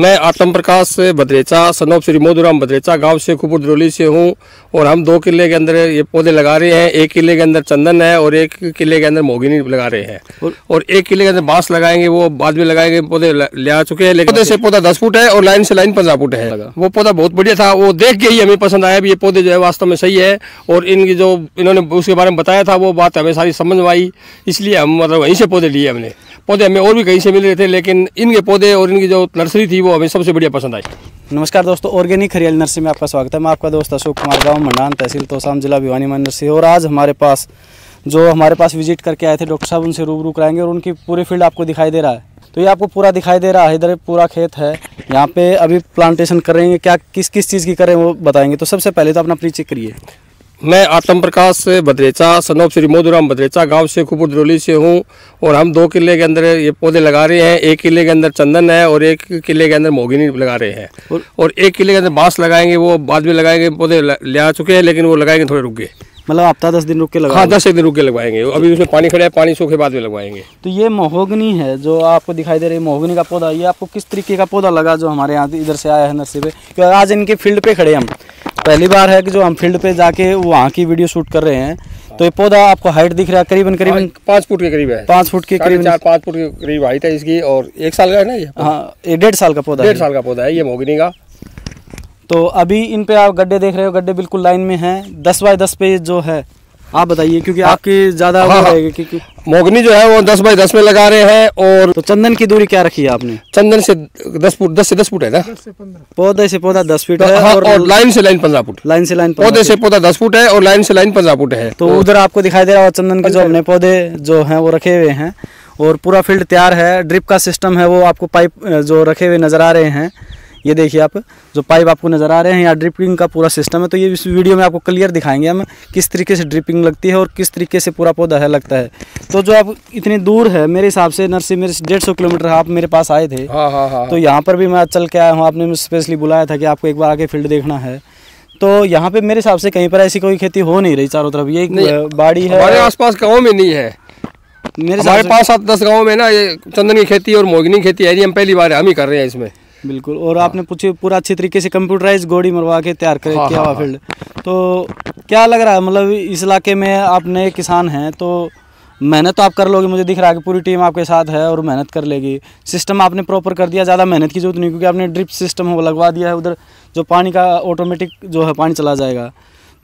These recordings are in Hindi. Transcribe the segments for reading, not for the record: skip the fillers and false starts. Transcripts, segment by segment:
मैं आत्मप्रकाश भद्रेचा सन ऑफ श्री मोदूराम भद्रेचा गांव से कुपुरौली से हूं और हम दो किले के अंदर ये पौधे लगा रहे हैं। एक किले के अंदर चंदन है और एक किले के अंदर मोगिनी लगा रहे हैं और एक किले के अंदर बांस लगाएंगे, वो बाद में लगाएंगे। पौधे ले आ चुके हैं, लेकिन पौधे से पौधा 10 फुट है और लाइन से लाइन 15 फुट है। वो पौधा बहुत बढ़िया था, वो देख के ही हमें पसंद आया भी ये पौधे जो है वास्तव में सही है और इनकी जो इन्होंने उसके बारे में बताया था वो बात हमें सारी समझ में आई, इसलिए हम मतलब वहीं से पौधे लिए। हमने पौधे हमें और भी कहीं से मिल रहे थे, लेकिन इनके पौधे और इनकी जो नर्सरी थी वो हमें सबसे बढ़िया पसंद आई। नमस्कार दोस्तों, ऑर्गेनिक हरियाली नर्सरी में आपका स्वागत है। मैं आपका दोस्त अशोक कुमार, गाँव मंडान, तहसील तोसाम, जिला भिवानी नर्सरी। और आज हमारे पास विजिट करके आए थे डॉक्टर साहब, उनसे रूबरू कराएंगे और उनकी पूरी फील्ड आपको दिखाई दे रहा है। तो ये आपको पूरा दिखाई दे रहा है, इधर पूरा खेत है। यहाँ पे अभी प्लांटेशन करेंगे, क्या किस किस चीज़ की करें वो बताएंगे। तो सबसे पहले तो अपना परिचय करिए। मैं आत्मप्रकाश भद्रेचा सन ऑफ श्री मोदूराम भद्रेचा गांव से कुपुरौली से हूं और हम दो किले के अंदर ये पौधे लगा रहे हैं। एक किले के अंदर चंदन है और एक किले के अंदर मोगिनी लगा रहे हैं और एक किले के अंदर बांस लगाएंगे, वो बाद में लगाएंगे। पौधे ले आ चुके हैं, लेकिन वो लगाएंगे थोड़े रुक गए, मतलब हफ्ता 10 दिन रुक के लगाएंगे। हाँ, 10 दिन रुक के लगवाएंगे। अभी उसमें पानी खड़ा है, पानी सूखे बाद में लगवाएंगे। तो ये महोगनी है जो आपको दिखाई दे रही है, महोगनी का पौधा। ये आपको किस तरीके का पौधा लगा जो हमारे यहाँ इधर से आया है नर्सरी पे? क्योंकि आज इनके फील्ड पे खड़े हम, पहली बार है कि जो हम फील्ड पे जाके वहाँ की वीडियो शूट कर रहे हैं। तो ये पौधा आपको हाइट दिख रहा है करीबन 5 फुट के करीब है, 5 फुट के करीब, 4-5 फुट के करीब हाइट है इसकी। और 1 साल का है ना ये? हाँ, ये 1.5 साल का पौधा, 1.5 साल का पौधा है ये महोगनी का। तो अभी इन पे आप गड्ढे देख रहे हो, गड्ढे बिल्कुल लाइन में हैं, 10 बाय 10 पे जो है। आप बताइए, क्योंकि आपके ज़्यादा क्योंकि मोगनी जो है वो 10 बाय 10 में लगा रहे हैं। और तो चंदन की दूरी क्या रखी है आपने? चंदन से 10 फुट, 10 से 10 फुट है ना, पौधे से पौधा 10 फीट है। हाँ, और लाइन से लाइन 15 फुट, लाइन से लाइन पौधे से पौधा 10 फुट है और लाइन से लाइन 15 फुट है। तो उधर आपको दिखाई दे रहा है चंदन के जो अपने पौधे जो हैं वो रखे हुए हैं और पूरा फील्ड तैयार है। ड्रिप का सिस्टम है, वो आपको पाइप जो रखे हुए नजर आ रहे हैं, ये देखिए आप जो पाइप आपको नज़र आ रहे हैं, यहाँ ड्रिपिंग का पूरा सिस्टम है। तो ये इस वीडियो में आपको क्लियर दिखाएंगे हम किस तरीके से ड्रिपिंग लगती है और किस तरीके से पूरा पौधा है लगता है। तो जो आप इतनी दूर है, मेरे हिसाब से नर्सरी मेरे 150 किलोमीटर आप मेरे पास आए थे। हाँ हाँ हाँ। तो यहाँ पर भी मैं चल के आया हूँ, आपने मुझे स्पेशली बुलाया था कि आपको एक बार आके फील्ड देखना है। तो यहाँ पे मेरे हिसाब से कहीं पर ऐसी कोई खेती हो नहीं रही, चारों तरफ ये बाड़ी है, हमारे आस पास गाँव में नहीं है। मेरे पास 7-10 गाँव में ना ये चंदन की खेती और मोगिनी खेती है, हम पहली बार हम ही कर रहे हैं इसमें। बिल्कुल। और आपने पूछे पूरा अच्छी तरीके से कंप्यूटराइज गोड़ी मरवा के तैयार कर किया हुआ फील्ड। तो क्या लग रहा है, मतलब इस इलाके में आप नए किसान हैं तो मेहनत तो आप कर लोगे, मुझे दिख रहा है कि पूरी टीम आपके साथ है और मेहनत कर लेगी। सिस्टम आपने प्रॉपर कर दिया, ज़्यादा मेहनत की जरूरत नहीं, क्योंकि आपने ड्रिप सिस्टम वो लगवा दिया है, उधर जो पानी का ऑटोमेटिक जो है पानी चला जाएगा।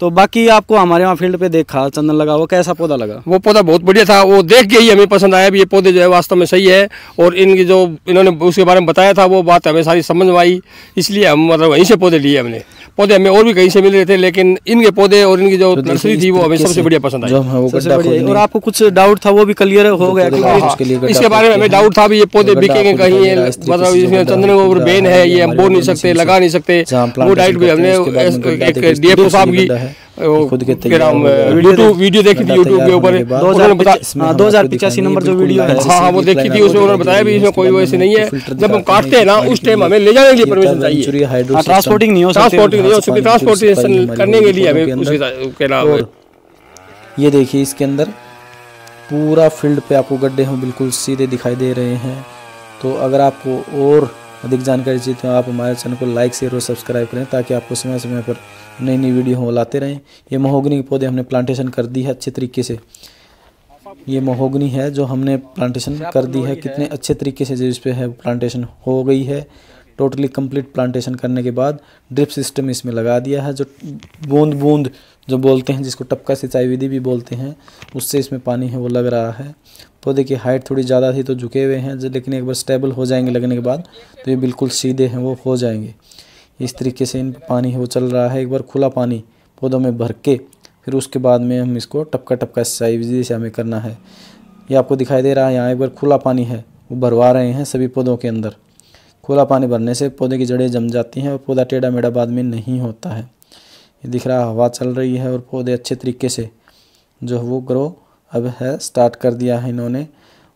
तो बाकी आपको हमारे वहाँ फील्ड पे देखा चंदन लगा, वो कैसा पौधा लगा? वो पौधा बहुत बढ़िया था, वो देख के ही हमें पसंद आया भी ये पौधे जो है वास्तव में सही है और इनकी जो इन्होंने उसके बारे में बताया था वो बात हमें सारी समझ में आई, इसलिए हम मतलब वहीं से पौधे लिए। हमने पौधे हमें और भी कहीं से मिल रहे थे, लेकिन इनके पौधे और इनकी जो नर्सरी थी वो हमें सबसे बढ़िया पसंद आई। और आपको कुछ डाउट था वो भी क्लियर हो गया? इसके बारे में हमें डाउट था भी ये पौधे बिकेंगे कहीं, मतलब इसमें चंदन और बेन है, ये हम बो नहीं सकते, लगा नहीं सकते। वो डाइट भी हमने DFO साहब की खुद के वीडियो देखी थी यूट्यूब के ऊपर, 2085 नंबर जो वीडियो है। हाँ हाँ, वो देखी थी, उसमें उन्होंने बताया भी इसमें कोई वैसे नहीं है। जब हम काटते हैं ना उस टाइम हमें ले जाने के लिए परमिशन चाहिए, ट्रांसपोर्टिंग नहीं हो सकती, ट्रांसपोर्टेशन करने के लिए हमें उसके। ये देखिए इसके अंदर पूरा फील्ड पे आपको गड्ढे हम बिल्कुल सीधे दिखाई दे रहे हैं। तो अगर आपको और अधिक जानकारी चाहिए तो आप हमारे चैनल को लाइक शेयर और सब्सक्राइब करें, ताकि आपको समय समय पर नई नई वीडियो हम लाते रहें। ये महोगनी के पौधे हमने प्लांटेशन कर दी है अच्छे तरीके से, ये महोगनी है जो हमने प्लांटेशन कर दी है। कितने अच्छे तरीके से जिस पे है प्लांटेशन हो गई है, टोटली कंप्लीट प्लांटेशन करने के बाद ड्रिप सिस्टम इसमें लगा दिया है। जो बूंद बूंद जो बोलते हैं, जिसको टपका सिंचाई विधि भी बोलते हैं, उससे इसमें पानी है वो लग रहा है। पौधे की हाइट थोड़ी ज़्यादा थी तो झुके हुए हैं, लेकिन एक बार स्टेबल हो जाएंगे लगने के बाद तो ये बिल्कुल सीधे हैं, वो हो जाएंगे। इस तरीके से इन पानी है वो चल रहा है। एक बार खुला पानी पौधों में भर के फिर उसके बाद में हम इसको टपका टपका सिंचाई विधि से हमें करना है। ये आपको दिखाई दे रहा है, यहाँ एक बार खुला पानी है वो भरवा रहे हैं सभी पौधों के अंदर। खुला पानी भरने से पौधे की जड़ें जम जाती हैं और पौधा टेढ़ा मेढ़ा बाद में नहीं होता है। ये दिख रहा हवा चल रही है और पौधे अच्छे तरीके से जो वो ग्रो अब है स्टार्ट कर दिया है इन्होंने।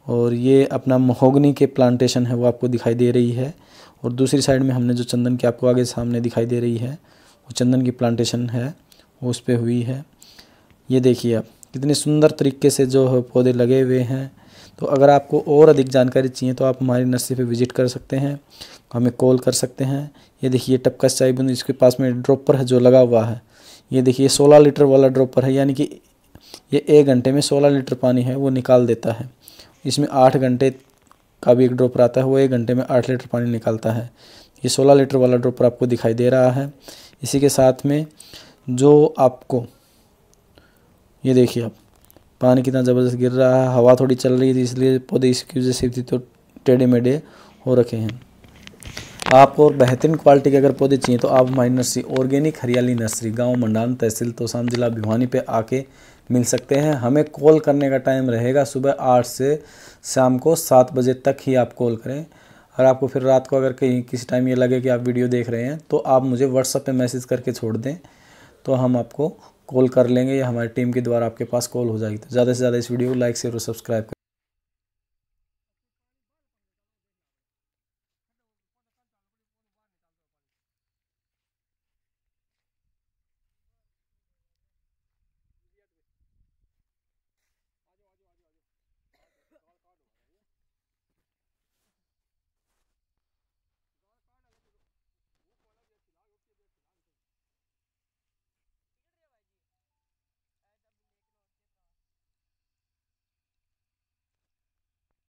और ये अपना महोगनी के प्लांटेशन है वो आपको दिखाई दे रही है। और दूसरी साइड में हमने जो चंदन की आपको आगे सामने दिखाई दे रही है वो चंदन की प्लांटेशन है, वो उस पर हुई है। ये देखिए आप कितने सुंदर तरीके से जो पौधे लगे हुए हैं। तो अगर आपको और अधिक जानकारी चाहिए तो आप हमारी नर्सरी पे विजिट कर सकते हैं, हमें कॉल कर सकते हैं। ये देखिए टपका साइबन, इसके पास में ड्रॉपर है जो लगा हुआ है। ये देखिए 16 लीटर वाला ड्रॉपर है, यानी कि ये 1 घंटे में 16 लीटर पानी है वो निकाल देता है। इसमें 8 घंटे का भी एक ड्रॉपर आता है, वो 1 घंटे में 8 लीटर पानी निकालता है। ये 16 लीटर वाला ड्रॉपर आपको दिखाई दे रहा है। इसी के साथ में जो आपको ये देखिए आप पानी कितना ज़बरदस्त गिर रहा है, हवा थोड़ी चल रही थी इसलिए पौधे इसकी वजह से भी तो टेढ़े मेढ़े हो रखे हैं। आपको और बेहतरीन क्वालिटी के अगर पौधे चाहिए तो आप हमारी नर्सरी ऑर्गेनिक हरियाली नर्सरी गांव मंडान तहसील तोसाम जिला भिवानी पे आके मिल सकते हैं। हमें कॉल करने का टाइम रहेगा सुबह 8 से शाम को 7 बजे तक ही आप कॉल करें। और आपको फिर रात को अगर कहीं किसी टाइम ये लगे कि आप वीडियो देख रहे हैं तो आप मुझे व्हाट्सएप पे मैसेज करके छोड़ दें तो हम आपको कॉल कर लेंगे या हमारी टीम के द्वारा आपके पास कॉल हो जाएगी। तो ज़्यादा से ज़्यादा इस वीडियो को लाइक शेयर और सब्सक्राइब करें।